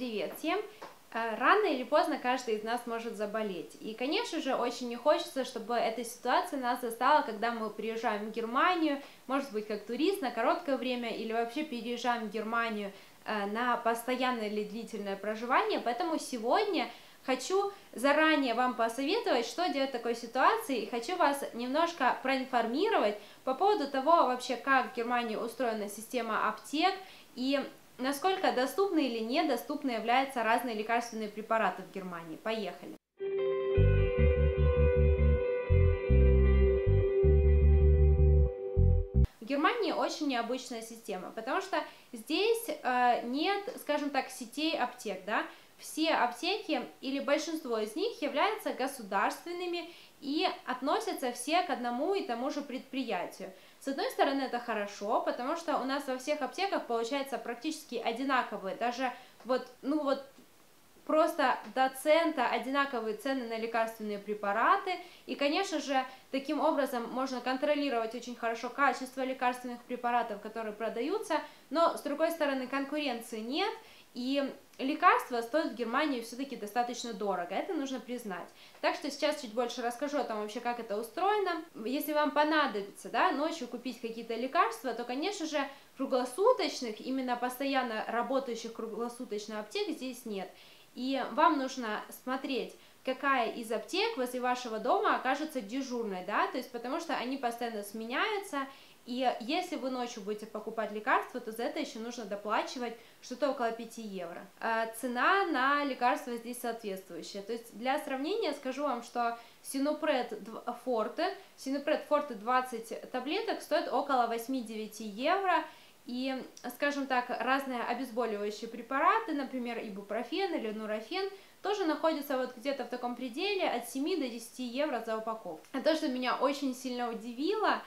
Привет всем! Рано или поздно каждый из нас может заболеть. И, конечно же, очень не хочется, чтобы эта ситуация нас застала, когда мы приезжаем в Германию, может быть, как турист на короткое время, или вообще переезжаем в Германию на постоянное или длительное проживание. Поэтому сегодня хочу заранее вам посоветовать, что делать в такой ситуации, и хочу вас немножко проинформировать по поводу того, вообще, как в Германии устроена система аптек, и насколько доступны или недоступны являются разные лекарственные препараты в Германии. Поехали! В Германии очень необычная система, потому что здесь нет, скажем так, сетей аптек, да? Все аптеки или большинство из них являются государственными и относятся все к одному и тому же предприятию. С одной стороны, это хорошо, потому что у нас во всех аптеках получается практически одинаковые, даже просто до цента одинаковые цены на лекарственные препараты. И, конечно же, таким образом можно контролировать очень хорошо качество лекарственных препаратов, которые продаются, но, с другой стороны, конкуренции нет, и лекарства стоят в Германии все-таки достаточно дорого, это нужно признать. Так что сейчас чуть больше расскажу о том, вообще, как это устроено. Если вам понадобится, да, ночью купить какие-то лекарства, то, конечно же, круглосуточных, именно постоянно работающих круглосуточно аптек здесь нет. И вам нужно смотреть, какая из аптек возле вашего дома окажется дежурной, да, то есть потому что они постоянно сменяются. И если вы ночью будете покупать лекарства, то за это еще нужно доплачивать что-то около 5 евро. Цена на лекарства здесь соответствующая. То есть для сравнения скажу вам, что Синупрет Forte 20 таблеток стоит около 8-9 евро. И, скажем так, разные обезболивающие препараты, например, ибупрофен или нурофен, тоже находятся вот где-то в таком пределе от 7 до 10 евро за упаковку. А то, что меня очень сильно удивило,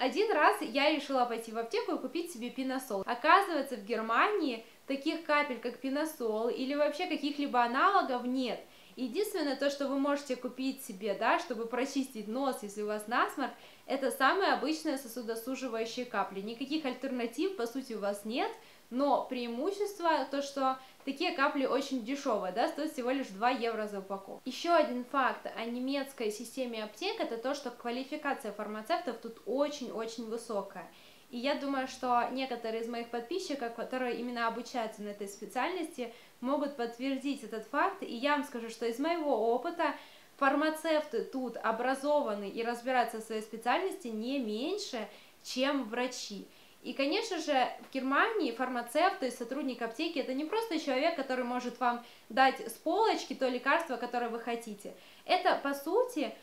один раз я решила пойти в аптеку и купить себе пиносол. Оказывается, в Германии таких капель, как пиносол, или вообще каких-либо аналогов нет. Единственное, то, что вы можете купить себе, да, чтобы прочистить нос, если у вас насморк, это самые обычные сосудосуживающие капли. Никаких альтернатив, по сути, у вас нет, но преимущество то, что такие капли очень дешевые, да, стоят всего лишь 2 евро за упаковку. Еще один факт о немецкой системе аптек, это то, что квалификация фармацевтов тут очень-очень высокая. И я думаю, что некоторые из моих подписчиков, которые именно обучаются на этой специальности, могут подтвердить этот факт. И я вам скажу, что из моего опыта фармацевты тут образованы и разбираются в своей специальности не меньше, чем врачи. И, конечно же, в Германии фармацевт, то есть сотрудник аптеки, это не просто человек, который может вам дать с полочки то лекарство, которое вы хотите. Это, по сути,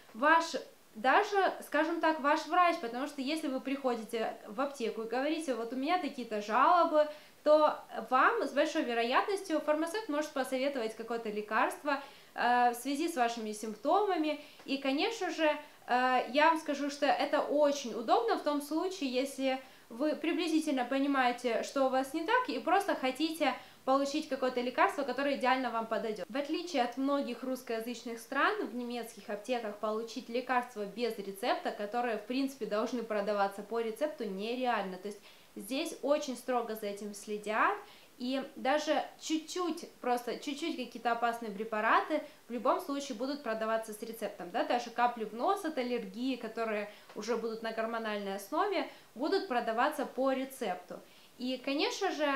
даже, скажем так, ваш врач, потому что если вы приходите в аптеку и говорите, вот у меня такие-то жалобы, то вам с большой вероятностью фармацевт может посоветовать какое-то лекарство в связи с вашими симптомами. И, конечно же, я вам скажу, что это очень удобно в том случае, если вы приблизительно понимаете, что у вас не так, и просто хотите получить какое-то лекарство, которое идеально вам подойдет. В отличие от многих русскоязычных стран, в немецких аптеках получить лекарства без рецепта, которые, в принципе, должны продаваться по рецепту, нереально. То есть здесь очень строго за этим следят, и даже чуть-чуть какие-то опасные препараты в любом случае будут продаваться с рецептом, да, даже капли в нос от аллергии, которые уже будут на гормональной основе, будут продаваться по рецепту. И, конечно же,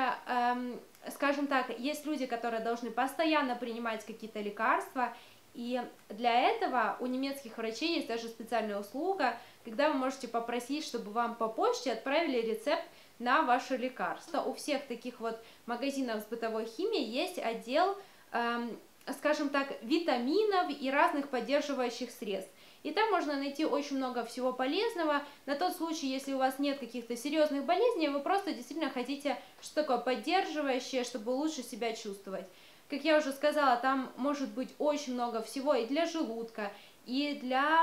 скажем так, есть люди, которые должны постоянно принимать какие-то лекарства, и для этого у немецких врачей есть даже специальная услуга, когда вы можете попросить, чтобы вам по почте отправили рецепт на ваше лекарство. У всех таких вот магазинов с бытовой химией есть отдел, скажем так, витаминов и разных поддерживающих средств. И там можно найти очень много всего полезного. На тот случай, если у вас нет каких-то серьезных болезней, вы просто действительно хотите что-то такое поддерживающее, чтобы лучше себя чувствовать. Как я уже сказала, там может быть очень много всего и для желудка, и для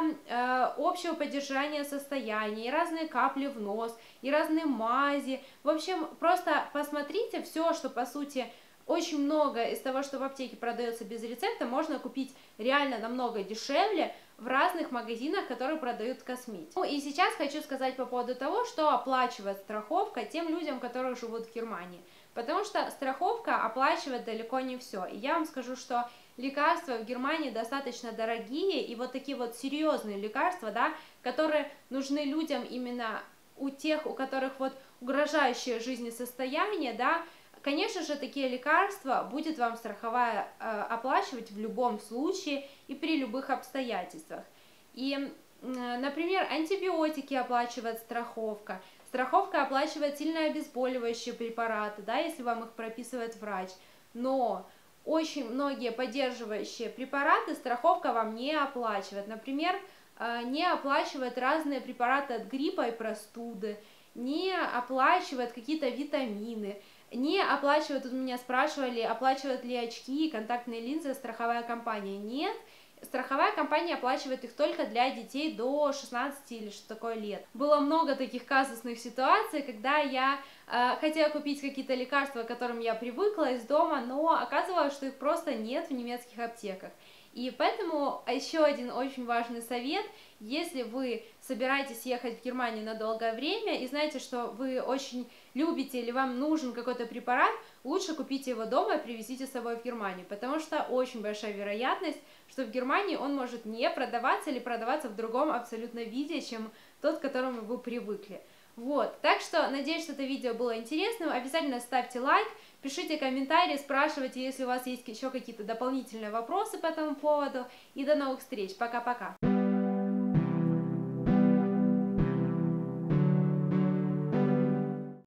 общего поддержания состояния, и разные капли в нос, и разные мази. В общем, просто посмотрите все, что, по сути, очень много из того, что в аптеке продается без рецепта, можно купить реально намного дешевле в разных магазинах, которые продают косметику. Ну и сейчас хочу сказать по поводу того, что оплачивает страховка тем людям, которые живут в Германии. Потому что страховка оплачивает далеко не все. И я вам скажу, что лекарства в Германии достаточно дорогие, и вот такие вот серьезные лекарства, да, которые нужны людям именно у тех, у которых вот угрожающее жизни состояние, да, конечно же, такие лекарства будет вам страховая оплачивать в любом случае и при любых обстоятельствах. И, например, антибиотики оплачивает страховка. Страховка оплачивает сильно обезболивающие препараты, да, если вам их прописывает врач. Но очень многие поддерживающие препараты страховка вам не оплачивает. Например, не оплачивает разные препараты от гриппа и простуды, не оплачивает какие-то витамины, не оплачивает, тут меня спрашивали, оплачивают ли очки и контактные линзы страховая компания. Нет. Страховая компания оплачивает их только для детей до 16 или что такое лет. Было много таких казусных ситуаций, когда я хотела купить какие-то лекарства, к которым я привыкла из дома, но оказывалось, что их просто нет в немецких аптеках. И поэтому еще один очень важный совет: если вы собираетесь ехать в Германию на долгое время и знаете, что вы очень любите или вам нужен какой-то препарат, лучше купите его дома и привезите с собой в Германию, потому что очень большая вероятность, что в Германии он может не продаваться или продаваться в другом абсолютно виде, чем тот, к которому вы привыкли. Вот, так что надеюсь, что это видео было интересным. Обязательно ставьте лайк, пишите комментарии, спрашивайте, если у вас есть еще какие-то дополнительные вопросы по этому поводу. И до новых встреч, пока-пока!